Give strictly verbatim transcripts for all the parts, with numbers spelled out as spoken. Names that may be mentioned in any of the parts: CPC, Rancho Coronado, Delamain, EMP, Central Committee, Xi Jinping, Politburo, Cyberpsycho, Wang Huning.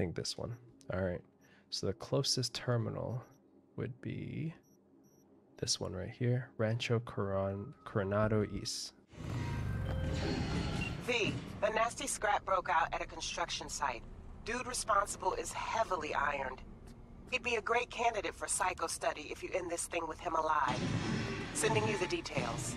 think this one. All right. So the closest terminal would be this one right here, Rancho Coron Coronado East. V, the nasty scrap broke out at a construction site. Dude responsible is heavily ironed. He'd be a great candidate for psycho study if you end this thing with him alive. Sending you the details.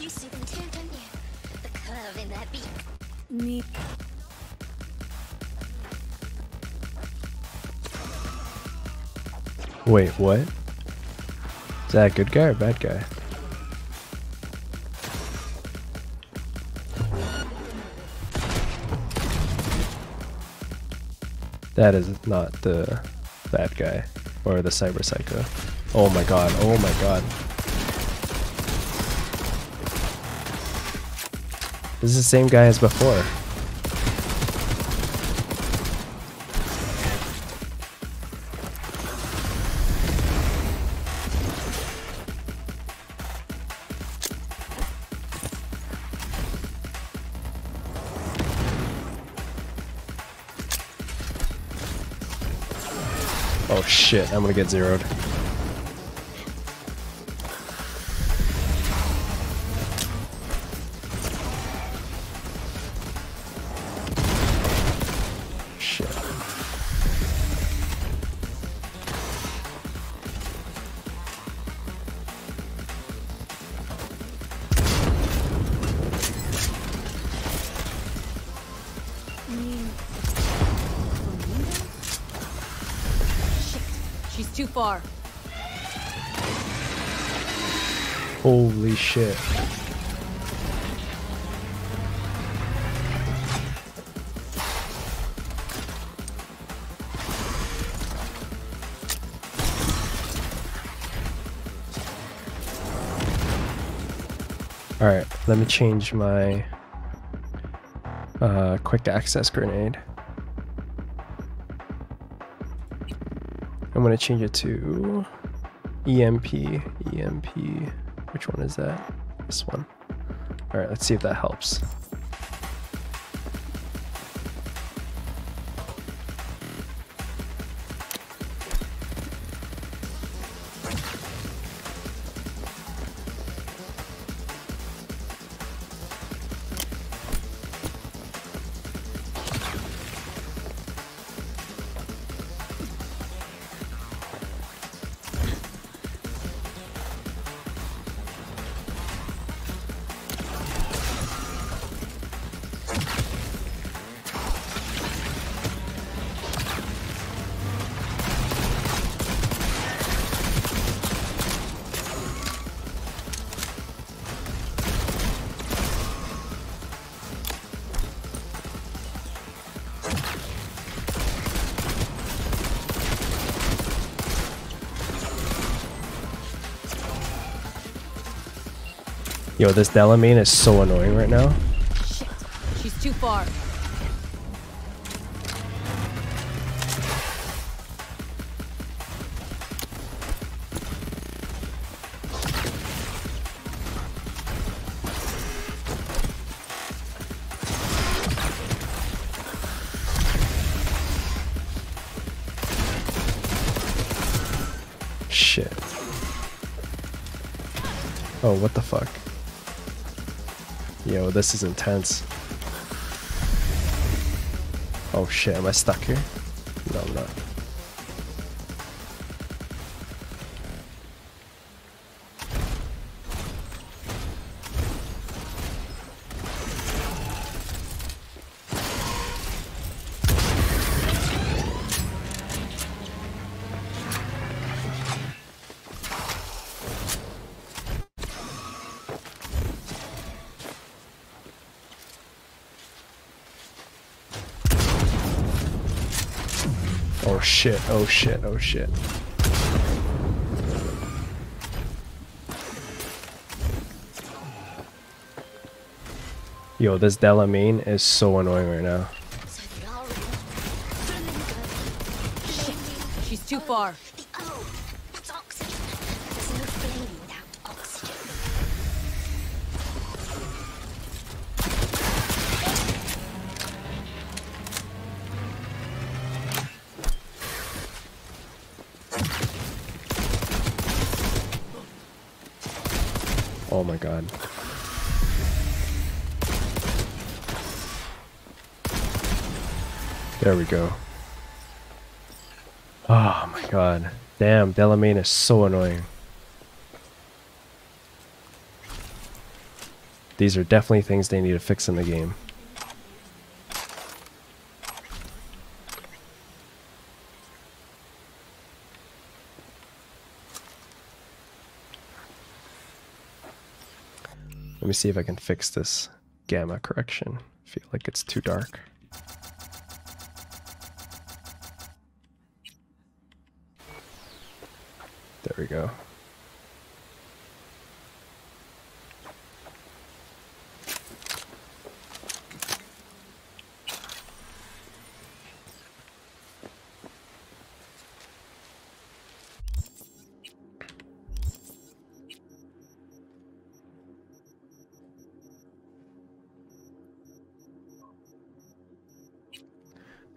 You see them too, don't you? The curve in that beak. Me. Wait, what? Is that a good guy or a bad guy? That is not the bad guy or the cyber psycho. Oh my god, oh my god. This is the same guy as before. Oh shit, I'm gonna get zeroed. Shit. She's too far. Holy shit. Alright, let me change my uh, quick access grenade. I'm gonna change it to E M P, E M P, which one is that? This one. All right, let's see if that helps. Yo, this Delamain is so annoying right now. Shit, she's too far. Shit. Oh, what the fuck? Yo, this is intense. Oh shit, am I stuck here? No, I'm not. Oh shit, oh shit, oh shit. Yo, this Delamain is so annoying right now. Shit, she's too far. Oh my god. There we go. Oh my god. Damn, Delamain is so annoying. These are definitely things they need to fix in the game. Let me see if I can fix this gamma correction. I feel like it's too dark. There we go.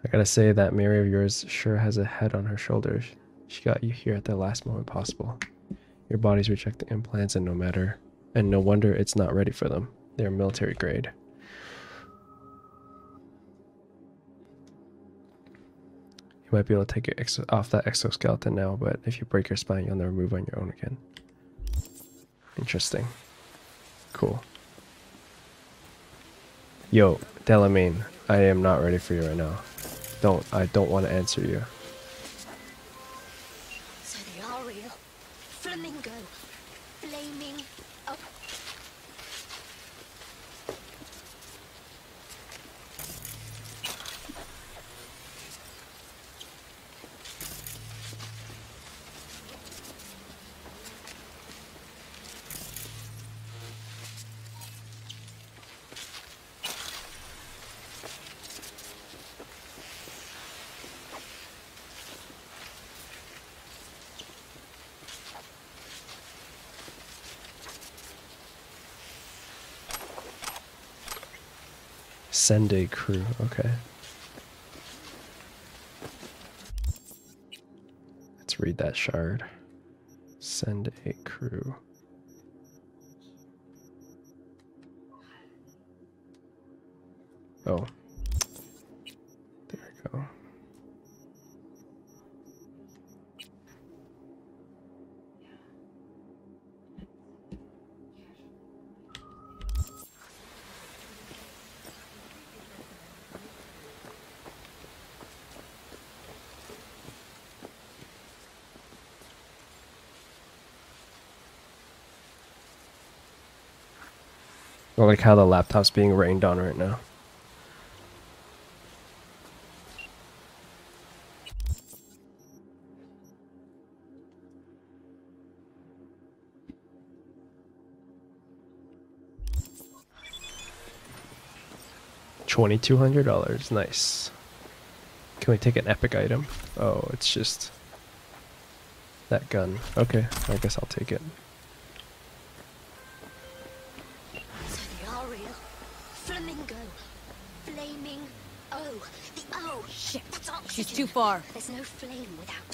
I gotta say that Mary of yours sure has a head on her shoulders. She got you here at the last moment possible. Your bodies reject the implants and no matter, and no wonder it's not ready for them. They're military grade. You might be able to take your exo off that exoskeleton now, but if you break your spine, you'll never move on your own again. Interesting. Cool. Yo, Delamain, I am not ready for you right now. Don't, I don't want to answer you. So they are real. Flamingo. Blaming up. Sunday crew, okay. Let's read that shard. Sunday crew. Oh. There we go. I like how the laptop's being rained on right now. twenty-two hundred dollars, nice. Can we take an epic item? Oh, it's just that gun. Okay, I guess I'll take it. Flaming. Oh, the oh shit. That's oxygen. She's too far. There's no flame without